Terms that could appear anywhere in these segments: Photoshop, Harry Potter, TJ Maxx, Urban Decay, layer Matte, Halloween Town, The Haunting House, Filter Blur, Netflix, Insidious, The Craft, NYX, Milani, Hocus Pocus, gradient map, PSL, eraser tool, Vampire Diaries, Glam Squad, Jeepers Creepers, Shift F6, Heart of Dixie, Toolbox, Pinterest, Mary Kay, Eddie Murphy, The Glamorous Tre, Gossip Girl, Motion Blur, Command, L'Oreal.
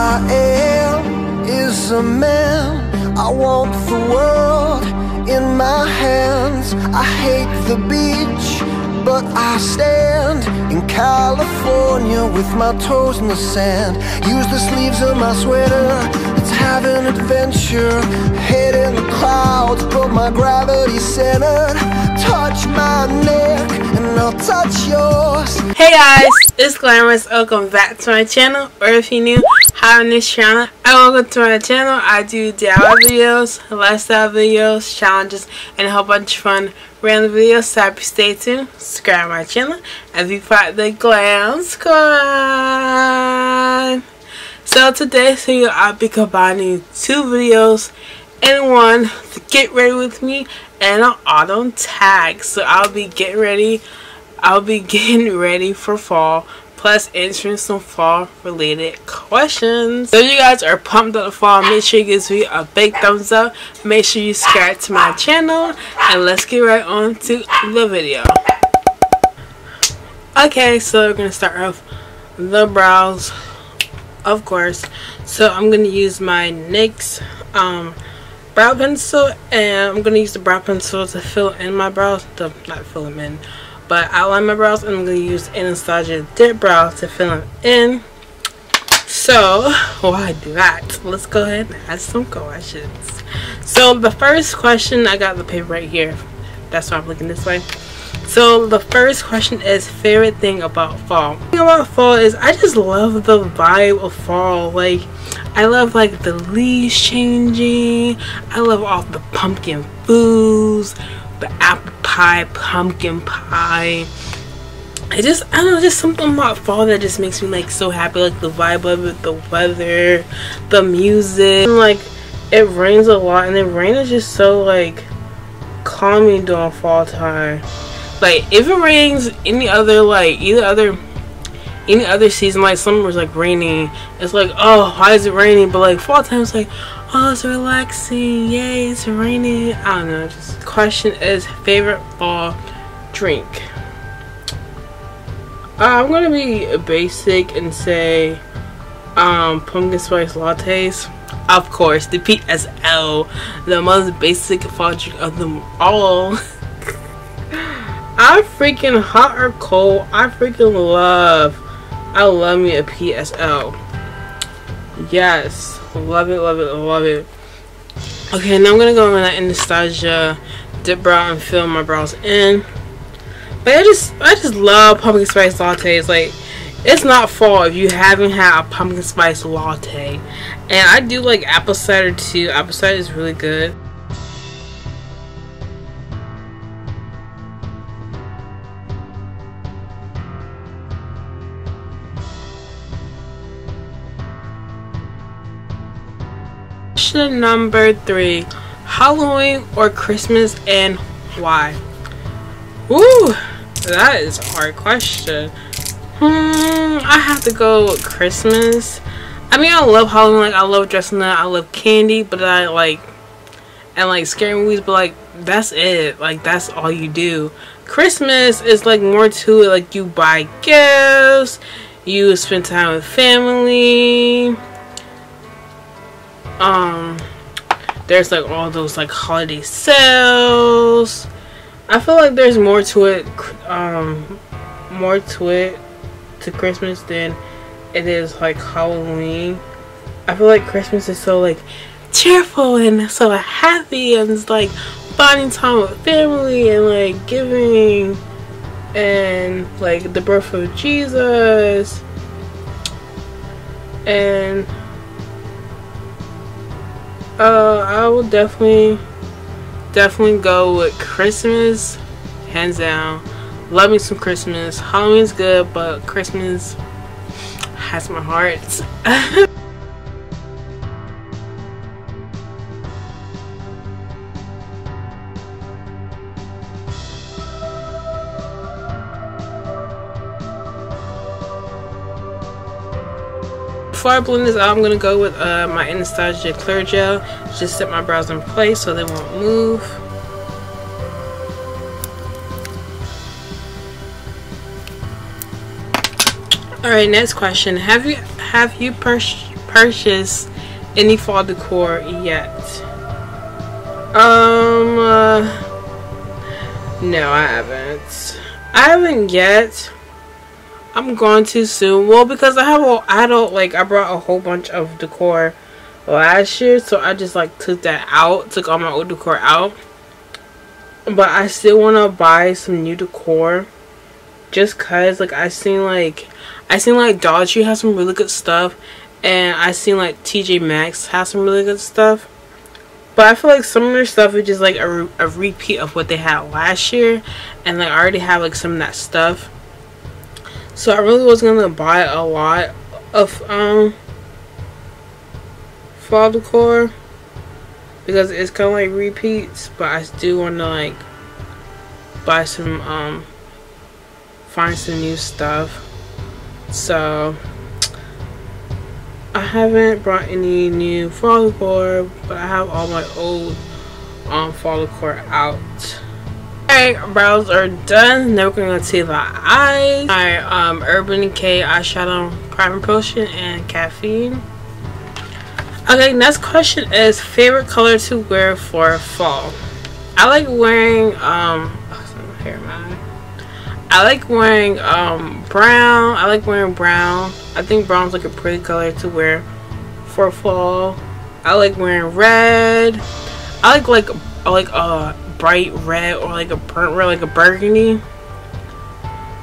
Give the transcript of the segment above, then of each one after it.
I am is a man. I want the world in my hands. I hate the beach, but I stand in California with my toes in the sand. Use the sleeves of my sweater, let's have an adventure. Head in the clouds, but my gravity centered. Touch my neck and I'll touch yours. Hey guys, it's Glamorous. Welcome back to my channel, or if you're new, hi on this channel. Welcome to my channel. I do DIY videos, lifestyle videos, challenges, and a whole bunch of fun random videos, so happy stay tuned, subscribe to my channel as we fight the Glam Squad. So today's video I'll be combining two videos in one to get ready with me and an autumn tag. So I'll be getting ready for fall, plus answering some fall related questions. So if you guys are pumped up to fall, make sure you give me a big thumbs up, make sure you subscribe to my channel, and let's get right on to the video. Okay, so we're gonna start off the brows, of course. So I'm gonna use my NYX brow pencil, and I'm gonna use the brow pencil to fill in my brows, to not fill them in, but outline my brows, and I'm going to use Anastasia Dip Brow to fill them in. So, why do that? Let's go ahead and ask some questions. So, the first question, I got the paper right here. That's why I'm looking this way. So, the first question is, favorite thing about fall? The thing about fall is I just love the vibe of fall. Like, I love like the leaves changing. I love all the pumpkin foods, the apple pie, pumpkin pie. I don't know, just something about fall that just makes me like so happy. Like the vibe of it, the weather, the music. And, like, it rains a lot, and the rain is just so like calming during fall time. Like if it rains any other, like any other season, like summer's like raining, it's like, oh, why is it raining? But like fall time, it's like, oh, it's relaxing, yay, it's raining. I don't know. Just question is, favorite fall drink. I'm gonna be basic and say pumpkin spice lattes, of course, the PSL, the most basic fall drink of them all. I freaking, hot or cold, I love me a PSL. Yes, love it, love it, love it. Okay, now I'm gonna go over that Anastasia Dip Brow and fill my brows in. But I just love pumpkin spice lattes. Like, it's not fall if you haven't had a pumpkin spice latte. And I do like apple cider too. Apple cider is really good. Question number 3, Halloween or Christmas, and why? Woo, that is a hard question. I have to go with Christmas. I mean, I love Halloween, like I love dressing up, I love candy, but I like, and like scary movies, but like that's it, like that's all you do. Christmas is like more to it, like you buy gifts, you spend time with family. There's like all those like holiday sales. I feel like there's more to it, to Christmas than it is like Halloween. I feel like Christmas is so like cheerful and so happy, and it's like bonding time with family and like giving and like the birth of Jesus and I will definitely go with Christmas, hands down. Love me some Christmas. Halloween's good, but Christmas has my heart. Before I blend this out, I'm going to go with my Anastasia Clear Gel. Just set my brows in place so they won't move. Alright, next question. Have you purchased any fall decor yet. No, I haven't. I haven't yet. I'm going to soon. Well, because I have a, I brought a whole bunch of decor last year, so I just like took that out, took all my old decor out. But I still want to buy some new decor, just cause like I seen like Dollar Tree has some really good stuff, and I seen like TJ Maxx has some really good stuff. But I feel like some of their stuff is just like a repeat of what they had last year, and like I already have like some of that stuff. So I really was gonna buy a lot of fall decor because it's kind of like repeats, but I do want to like buy some find some new stuff. So I haven't brought any new fall decor, but I have all my old fall decor out. Alright, brows are done. Now we're going to do the eyes. My Urban Decay eyeshadow primer potion and caffeine. Okay, next question is favorite color to wear for fall. I like wearing brown. I like wearing brown. I think brown's like a pretty color to wear for fall. I like wearing red. I like bright red or like a burnt red, like a burgundy.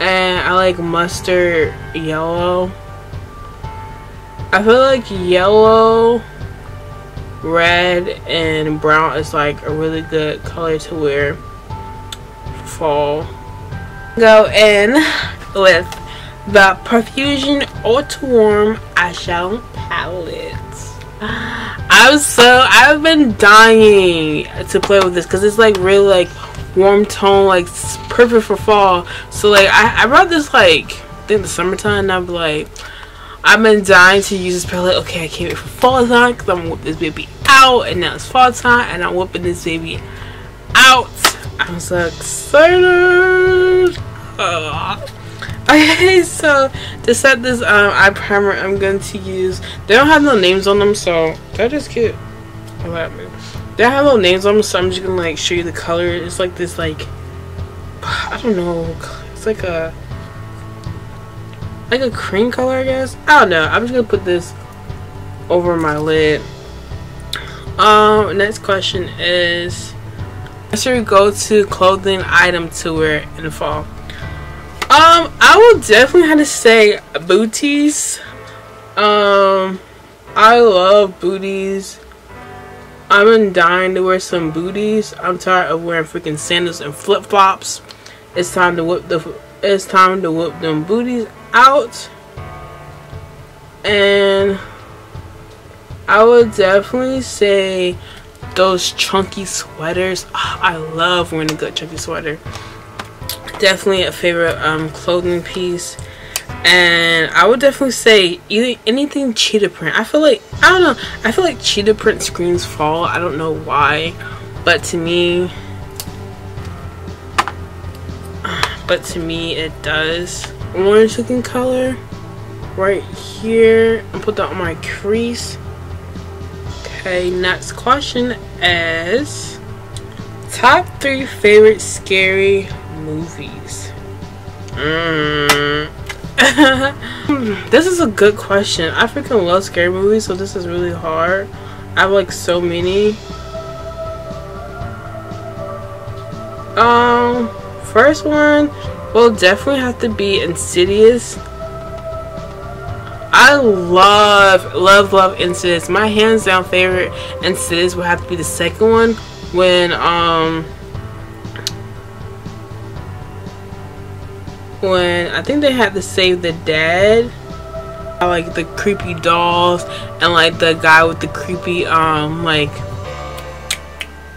And I like mustard yellow. I feel like yellow, red, and brown is like a really good color to wear for fall. Go in with the Profusion Ultra Warm eyeshadow palette. I've been dying to play with this because it's like really like warm tone, like it's perfect for fall. So like I brought this like I think the summertime, and I'm like I've been dying to use this palette. Okay, I can't wait for fall time because I'm gonna whip this baby out, and now it's fall time and I'm whipping this baby out. I'm so excited. Okay, so to set this eye primer, I'm going to use, they don't have no names on them, so they're just cute. I like them. They don't have no names on them, so I'm just gonna like show you the color. It's like this, like I don't know, it's like a cream color, I guess. I don't know. I'm just gonna put this over my lid. Next question is, I should go to clothing item to wear in the fall. I will definitely have to say booties. I love booties. I've been dying to wear some booties. I'm tired of wearing freaking sandals and flip flops. It's time to whip them booties out. And I would definitely say those chunky sweaters. Oh, I love wearing a good chunky sweater. Definitely a favorite clothing piece. And I would definitely say either anything cheetah print. I feel like, I don't know, I feel like cheetah print screams fall. I don't know why, but to me it does. Orange looking color right here, and put that on my crease. Okay, next question is top 3 favorite scary movies. This is a good question. I freaking love scary movies, so this is really hard. I have like so many. First one will definitely have to be Insidious. I love Insidious. My hands down favorite Insidious will have to be the second one, when I think they had to save the dead. I like the creepy dolls, and like the guy with the creepy like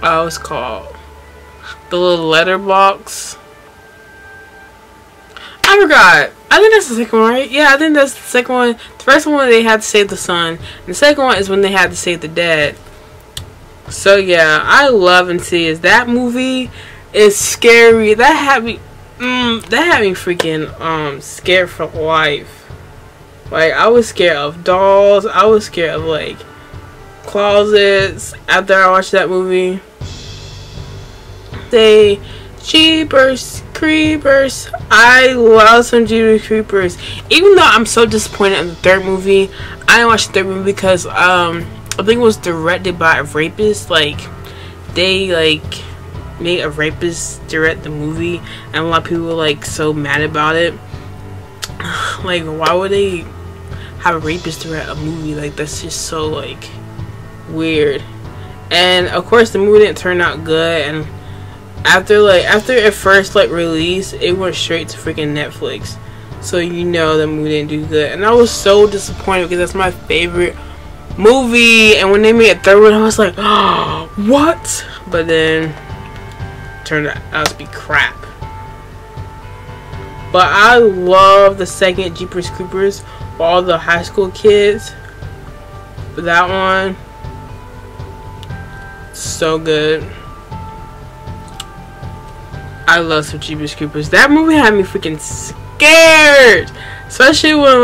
what's it called, the little letterbox. I forgot. I think that's the second one, right? Yeah, I think that's the second one. The first one they had to save the son, and the second one is when they had to save the dead. So yeah, I love Insidious. That movie is scary. That had me freaking scared for life. Like, I was scared of dolls. I was scared of, like, closets after I watched that movie. They Jeepers Creepers. I love some Jeepers Creepers. Even though I'm so disappointed in the third movie. I didn't watch the third movie because I think it was directed by a rapist. Like, they made a rapist direct the movie, and a lot of people were like so mad about it. Like, why would they have a rapist direct a movie? Like, that's just so like weird. And of course the movie didn't turn out good, and after it first released, it went straight to freaking Netflix. So you know the movie didn't do good, and I was so disappointed because that's my favorite movie. And when they made a third one, I was like, oh, what? But then turned out to be crap. But I love the second Jeepers Creepers for all the high school kids. That one, so good. I love some Jeepers Creepers. That movie had me freaking scared, especially when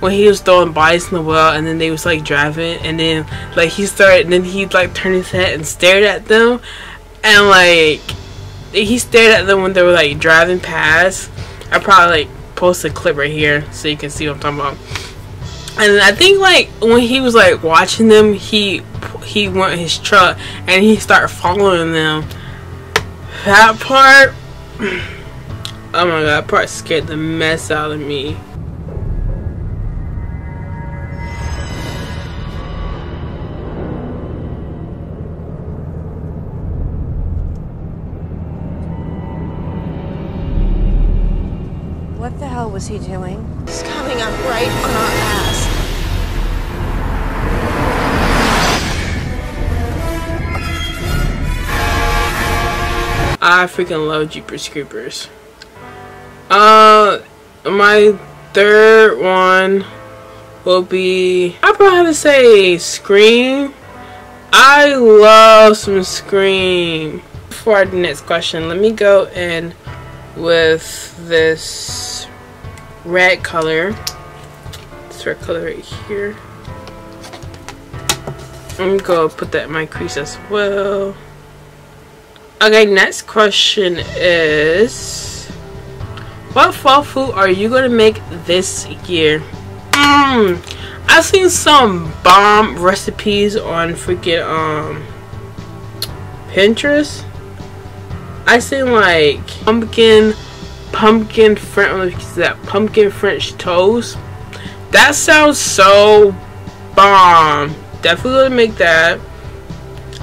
when he was throwing bodies in the well, and then they was like driving, and then like he started, and then he like turned his head and stared at them, and like he stared at them when they were like driving past. I probably post a clip right here so you can see what I'm talking about. And I think like when he was like watching them, he went in his truck and he started following them. That part, oh my god, that part scared the mess out of me. What the hell was he doing? He's coming up right on our ass. I freaking love Jeepers Creepers. My third one will be, I probably have to say, Scream. I love some Scream. For our next question, let me go in with this red color. This red color right here. Let me go put that in my crease as well. Okay, next question is, what fall food are you gonna make this year? I've seen some bomb recipes on freaking Pinterest. I seen like pumpkin French toast. That sounds so bomb. Definitely gonna make that.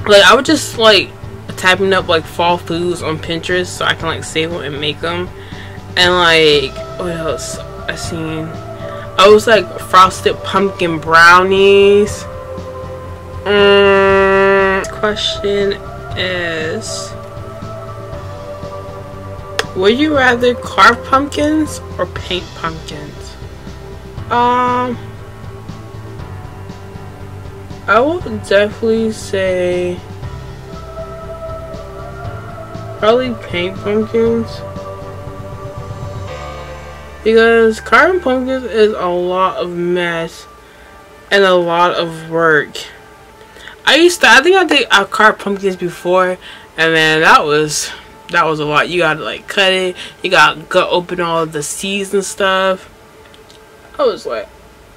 Like, I would just like typing up like fall foods on Pinterest so I can like save them and make them. And like, what else I seen? I was like frosted pumpkin brownies. Question is, would you rather carve pumpkins or paint pumpkins? I would definitely say probably paint pumpkins, because carving pumpkins is a lot of mess and a lot of work. I carved pumpkins before, and man, that was a lot. You gotta like cut it, you gotta gut open all the seeds and stuff. I was like,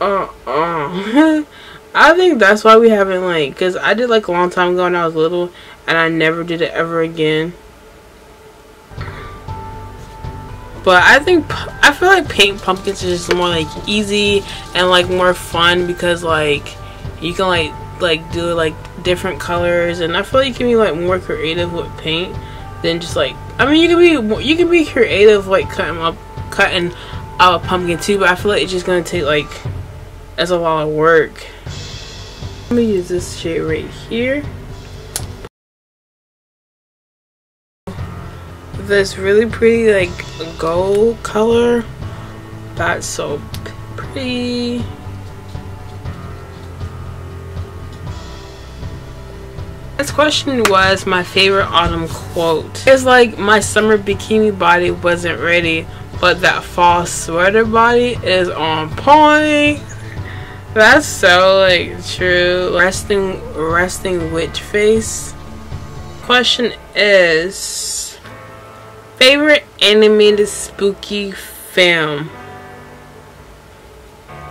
I think that's why we haven't, like, because I did like a long time ago when I was little, and I never did it ever again. But I feel like paint pumpkins is just more like easy and like more fun, because like you can like do like different colors, and I feel like you can be like more creative with paint than just like, I mean, you can be creative like cutting out a pumpkin too, but I feel like it's just gonna take like as a lot of work. Let me use this shade right here. This really pretty like gold color. That's so pretty. This question was my favorite autumn quote. It's like, my summer bikini body wasn't ready, But that false sweater body is on point. That's so like true. Resting witch face. Question is, favorite animated spooky film.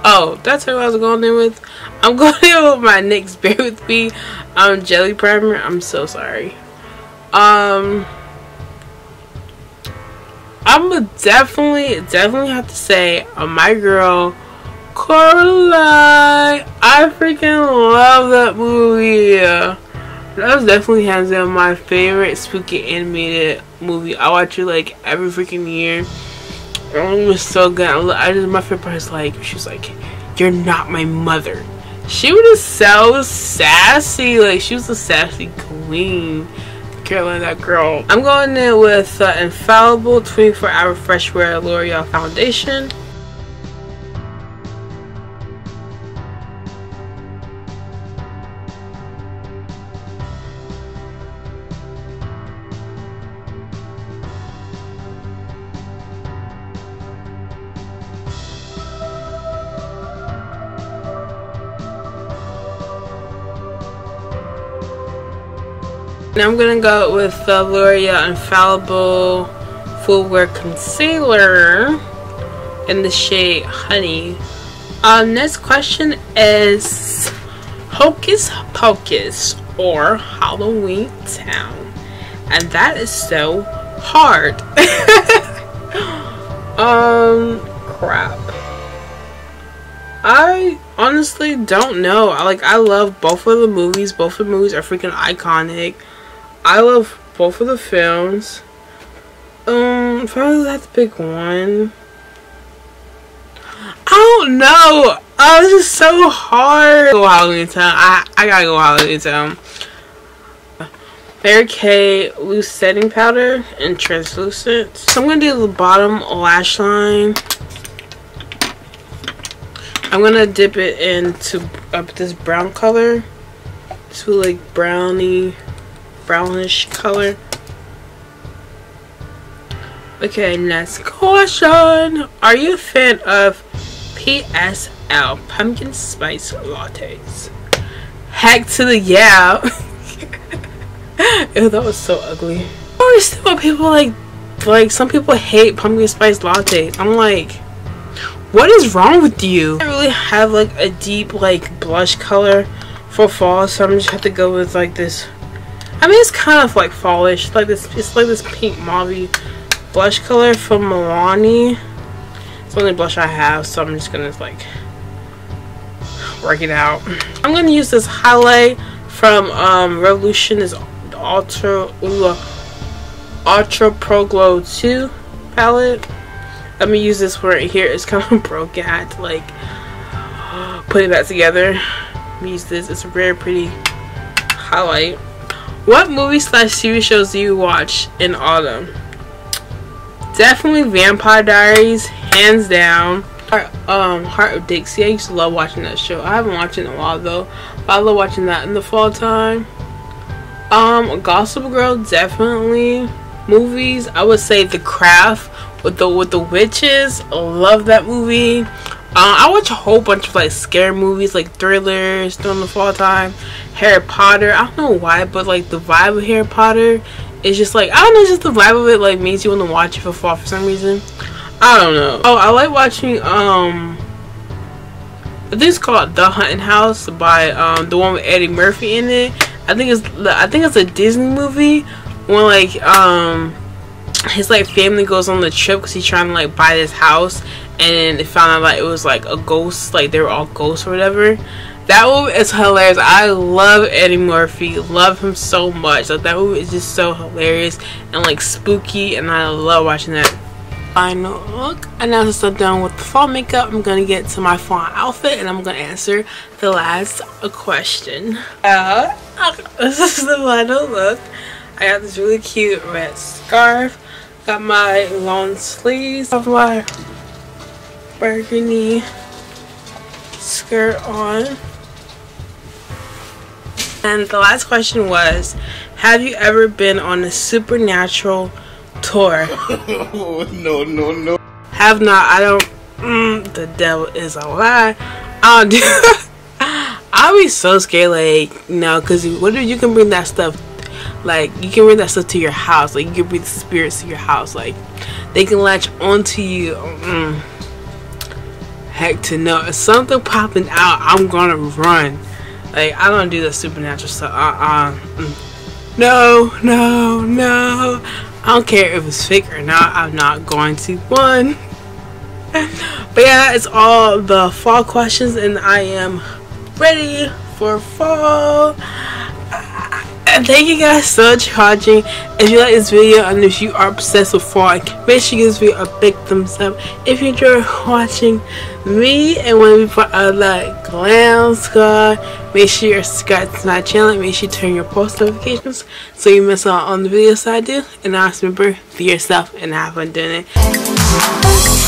Oh, that's who I was going in with. I'm going in with my NYX Bear With Me jelly primer. I'm so sorry. I'm gonna definitely have to say my girl Coraline. I freaking love that movie. That was definitely hands down my favorite spooky animated movie. I watch it like every freaking year. It was so good. I just, my favorite part is like, she's like, "You're not my mother." She was just so sassy. Like, she was a sassy queen. Caroline, that girl. I'm going in with Infallible 24-Hour Fresh Wear L'Oreal Foundation. Now I'm gonna go with the L'Oreal Infallible Full Wear Concealer in the shade Honey. Next question is Hocus Pocus or Halloween Town, and that is so hard. Crap. I honestly don't know. I love both of the movies. Both of the movies are freaking iconic. I love both of the films. If I was to pick one, I don't know. Oh, this is so hard. Go Halloween Town. I gotta go Halloween Town. Mary Kay Loose Setting Powder and Translucent. So I'm gonna do the bottom lash line. I'm gonna dip it into this brown color. To like brownish color. Okay, next question. Are you a fan of PSL, pumpkin spice lattes? Heck to the yeah. Ew, that was so ugly. I don't understand why people like some people hate pumpkin spice lattes. I'm like, what is wrong with you? I really have like a deep like blush color for fall, so I'm just have to go with like this. I mean, it's kind of like fallish, like this. It's like this pink mauve blush color from Milani. It's the only blush I have, so I'm just gonna like work it out. I'm gonna use this highlight from Revolution, is Ultra Pro Glow 2 palette. I'm gonna use this one right here. It's kind of broken. I had to like put it back together. Use this. It's a very pretty highlight. What movie/TV shows do you watch in autumn? Definitely Vampire Diaries, hands down. Heart of Dixie. I used to love watching that show. I haven't watched it in a while though, but I love watching that in the fall time. Gossip Girl, definitely. Movies, I would say The Craft with the witches. I love that movie. I watch a whole bunch of like scary movies, like thrillers during the fall time. Harry Potter. I don't know why, but like the vibe of Harry Potter is just like, I don't know, just the vibe of it like makes you want to watch it for fall for some reason. I don't know. Oh, I like watching I think it's called The Haunting House by the one with Eddie Murphy in it. I think it's a Disney movie when like his like family goes on the trip because he's trying to like buy this house. And they found out like it was like a ghost, like they were all ghosts or whatever. That movie is hilarious. I love Eddie Murphy, love him so much. Like that movie is just so hilarious and like spooky, and I love watching that. Final look. And now since I'm done with the fall makeup, I'm gonna get to my fall outfit and I'm gonna answer the last question. This is the final look. I got this really cute red scarf. Got my long sleeves of my burgundy skirt on. And the last question was, have you ever been on a supernatural tour? No. have not. I don't. The devil is a lie. I'll be so scared, like, no, because what if you can bring that stuff? Like, you can bring that stuff to your house. Like, you can bring the spirits to your house. Like, they can latch onto you. Heck to no. If something popping out, I'm gonna run. Like, I don't do the supernatural stuff. No. I don't care if it's fake or not. I'm not going to run. But yeah, that is all the fall questions, and I am ready for fall. Thank you guys so much for watching. If you like this video and if you are obsessed with fall, make sure you give this video a big thumbs up. If you enjoy watching me and want to be part of the Glam Squad, make sure you're subscribed to my channel. Make sure you turn your post notifications so you miss out on the videos I do. And always remember, be yourself and have fun doing it.